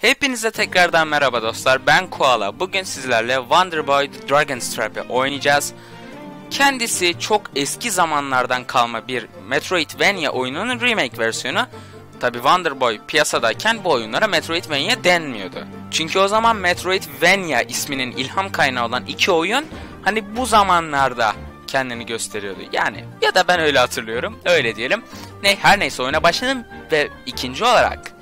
Hepinize tekrardan merhaba dostlar, ben Koala. Bugün sizlerle Wonder Boy The Dragon's Trap'ı oynayacağız. Kendisi çok eski zamanlardan kalma bir Metroidvania oyununun remake versiyonu. Tabi Wonder Boy piyasadayken bu oyunlara Metroidvania denmiyordu. Çünkü o zaman Metroidvania isminin ilham kaynağı olan iki oyun hani bu zamanlarda kendini gösteriyordu. Yani ya da ben öyle hatırlıyorum, öyle diyelim. Her neyse oyuna başladım ve ikinci olarak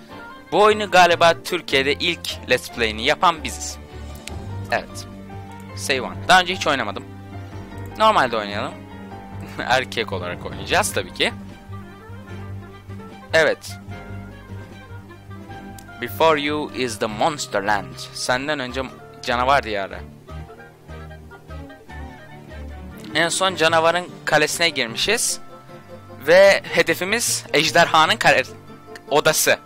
bu oyunu galiba Türkiye'de ilk Let's Play'ini yapan biziz. Evet. Save one. Daha önce hiç oynamadım. Normalde oynayalım. Erkek olarak oynayacağız tabii ki. Evet. Before you is the monster land. Senden önce canavar diyarı. En son canavarın kalesine girmişiz. Ve hedefimiz ejderhanın odası.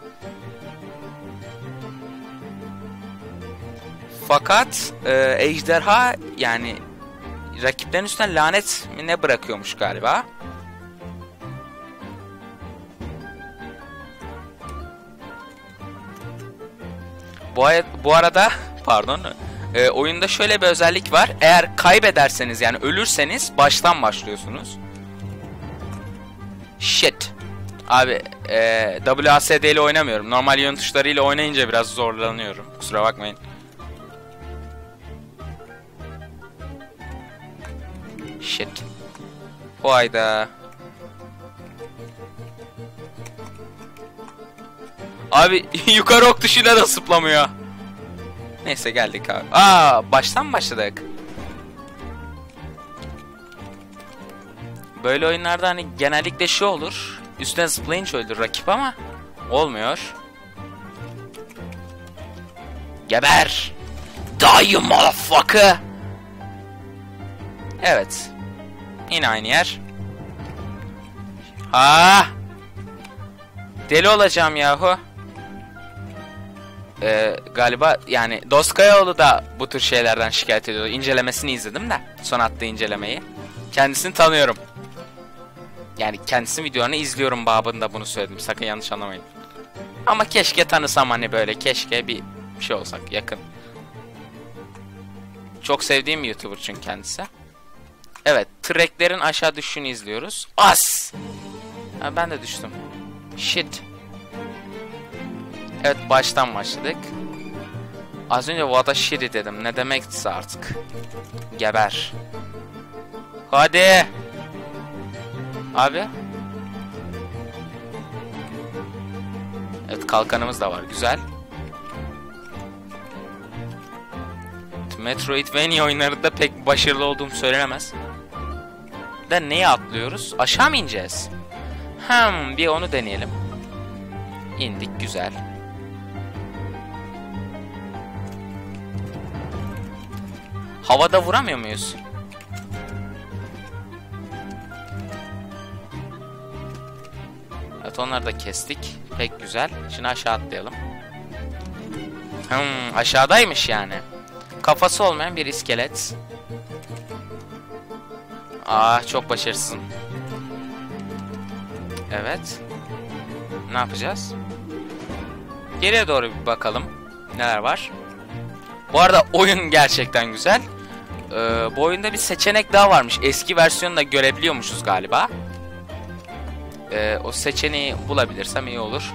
Fakat ejderha yani rakiplerin üstüne lanet mi ne bırakıyormuş galiba. Bu arada pardon, oyunda şöyle bir özellik var. Eğer kaybederseniz yani ölürseniz baştan başlıyorsunuz. Shit. Abi WASD ile oynamıyorum. Normal yön tuşlarıyla oynayınca biraz zorlanıyorum. Kusura bakmayın. Shit. Vay da. Abi yukarı ok dışıyla da zıplamıyor. Neyse geldik abi. Baştan başladık. Böyle oyunlarda hani genellikle şu olur. Üstüne zıplayınca öldür rakip ama olmuyor. Geber. Die you motherfucker. Evet. Yine aynı yer. Deli olacağım yahu. Galiba yani Dostkayoğlu da bu tür şeylerden şikayet ediyordu. İncelemesini izledim de. Son attığı incelemeyi. Kendisini tanıyorum. Yani kendisinin videolarını izliyorum babında bunu söyledim. Sakın yanlış anlamayın. Ama keşke tanısam hani böyle. Keşke bir şey olsak yakın. Çok sevdiğim bir YouTuber çünkü kendisi. Evet, treklerin aşağı düşüşünü izliyoruz. As! Ha, ben de düştüm. Shit. Evet, baştan başladık. Az önce what a shit dedim. Ne demekse artık. Geber. Hadi. Abi. Evet, kalkanımız da var. Güzel. Metroidvania oyunlarında pek başarılı olduğum söylenemez. Da neye atlıyoruz? Aşağı mı ineceğiz? Bir onu deneyelim. İndik, güzel. Havada vuramıyor muyuz? Evet, onları da kestik. Pek güzel. Şimdi aşağı atlayalım. Aşağıdaymış yani. Kafası olmayan bir iskelet. Çok başarısızım. Evet. Ne yapacağız? Geriye doğru bir bakalım. Neler var? Bu arada oyun gerçekten güzel. Bu oyunda bir seçenek daha varmış. Eski versiyonu da görebiliyormuşuz galiba. O seçeneği bulabilirsem iyi olur.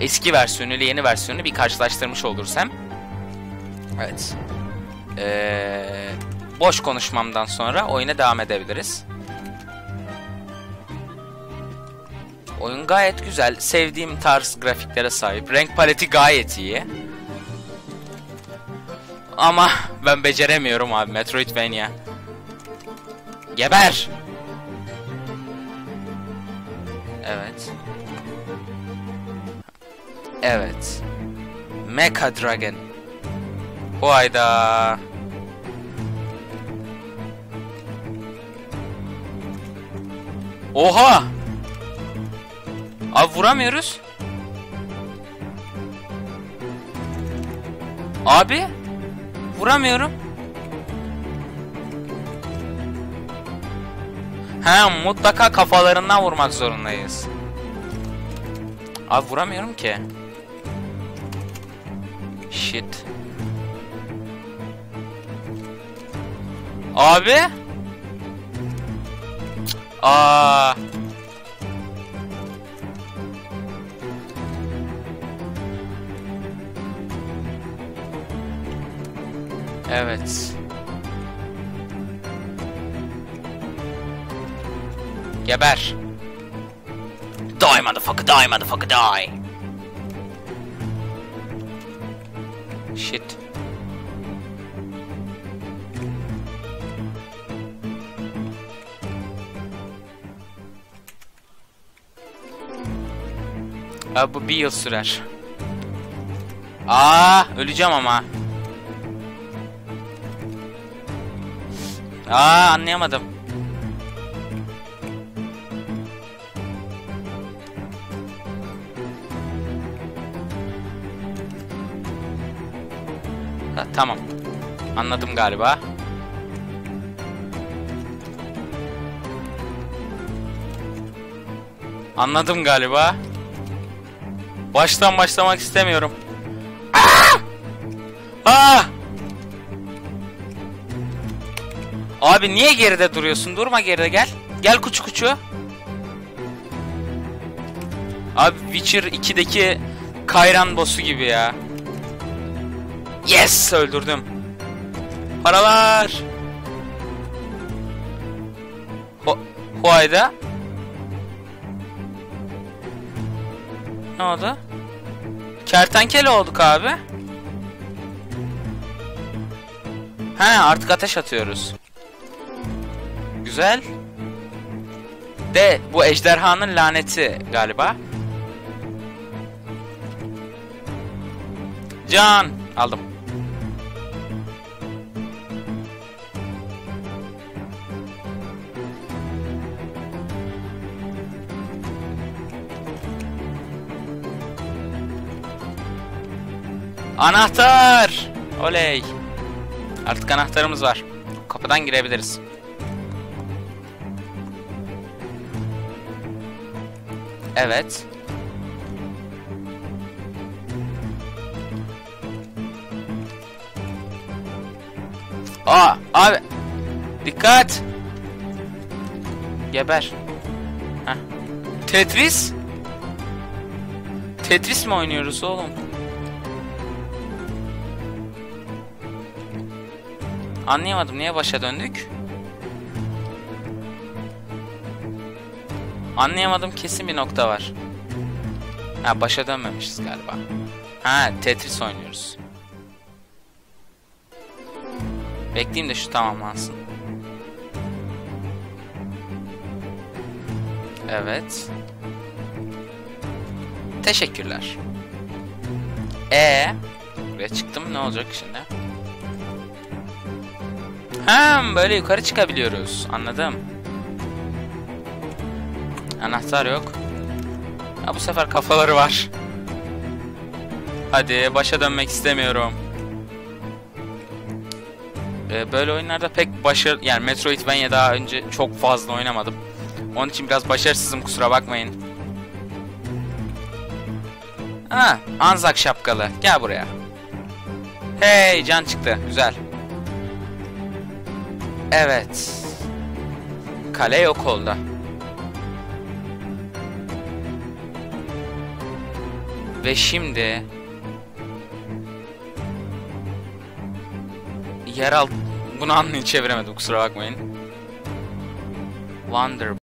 Eski versiyonu ile yeni versiyonu bir karşılaştırmış olursam. Evet. Boş konuşmamdan sonra oyuna devam edebiliriz. Oyun gayet güzel. Sevdiğim tarz grafiklere sahip. Renk paleti gayet iyi. Ama ben beceremiyorum abi. Metroidvania. Geber! Evet. Evet. Mecha Dragon. Vay da. Oha! Abi vuramıyoruz. Abi vuramıyorum. Mutlaka kafalarından vurmak zorundayız. Abi vuramıyorum ki. Shit. Abi. Aa. Evet. Geber. Die motherfucker, die motherfucker, die. Shit. Abi bu bir yıl sürer. Aa, öleceğim ama. Aa, anlayamadım. Ha, tamam. Anladım galiba. Anladım galiba. Baştan başlamak istemiyorum. Aa! Aa! Abi niye geride duruyorsun? Durma geride, gel. Gel kuçu kuçu. Abi Witcher 2'deki Kayran boss'u gibi ya. Yes! Öldürdüm. Paralar! Hoayda. Ne oldu? Kertenkele olduk abi. He, artık ateş atıyoruz. Güzel. De bu ejderhanın laneti galiba. Can aldım. Anahtar! Oley! Artık anahtarımız var. Kapıdan girebiliriz. Evet. Aa, abi. Dikkat. Geber. Heh. Tetris? Tetris mi oynuyoruz oğlum? Anlayamadım niye başa döndük? Anlayamadım, kesin bir nokta var. Ha, başa dönmemişiz galiba. Ha, Tetris oynuyoruz. Bekleyeyim de şu tamamlansın. Evet. Teşekkürler. Buraya çıktım, ne olacak şimdi? Ha, böyle yukarı çıkabiliyoruz. Anladım. Anahtar yok. Ha, bu sefer kafaları var. Hadi, başa dönmek istemiyorum. Böyle oyunlarda pek başarılı, yani Metroidvania daha önce çok fazla oynamadım. Onun için biraz başarısızım, kusura bakmayın. Ha, Anzak şapkalı. Gel buraya. Hey, can çıktı. Güzel. Evet. Kale yok oldu. Ve şimdi yeraltı, bunu anlayın çeviremedim, kusura bakmayın. Wonder